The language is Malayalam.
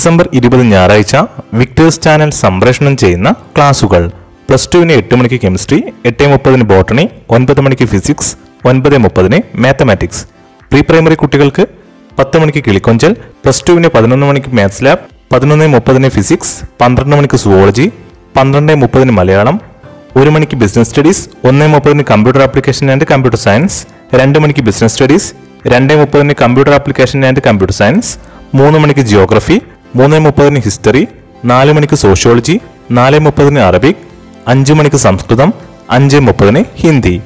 December 20 ഞായറാഴ്ച വിക്ടേഴ്സ് ചാനൽ സംപ്രേഷണം ചെയ്യുന്ന ക്ലാസുകൾ പ്ലസ് 2 ന് 8 മണിക്ക് കെമിസ്ട്രി, 8:30 ന് ബോട്ടണി, 9 മണിക്ക് ഫിസിക്സ്, 9:30 ന് മാത്തമാറ്റിക്സ്. പ്രീ പ്രൈമറി കുട്ടികൾക്ക് 10 മണിക്ക് കിളിക്കൊഞ്ചൽ, പ്ലസ് 2 ന് 11 മണിക്ക് മാത്സ് ലാബ്, 11:30 ന് ഫിസിക്സ്, 12 മണിക്ക് സുവോളജി, 12:30 ന് മലയാളം, 1 മണിക്ക് ബിസിനസ് സ്റ്റഡീസ്, 1:30 ന് computer application and computer science, 2 മണിക്ക് ബിസിനസ് സ്റ്റഡീസ്, 2:30 ന് computer application and computer science, 3 മണിക്ക് ജിയോഗ്രഫി, 3:30 ന് ഹിസ്റ്ററി, 4 മണിക്ക് സോഷ്യോളജി, 4:30 ന് അറബിക്, 5 മണിക്ക് സംസ്കൃതം, 5:30 ന് ഹിന്ദി.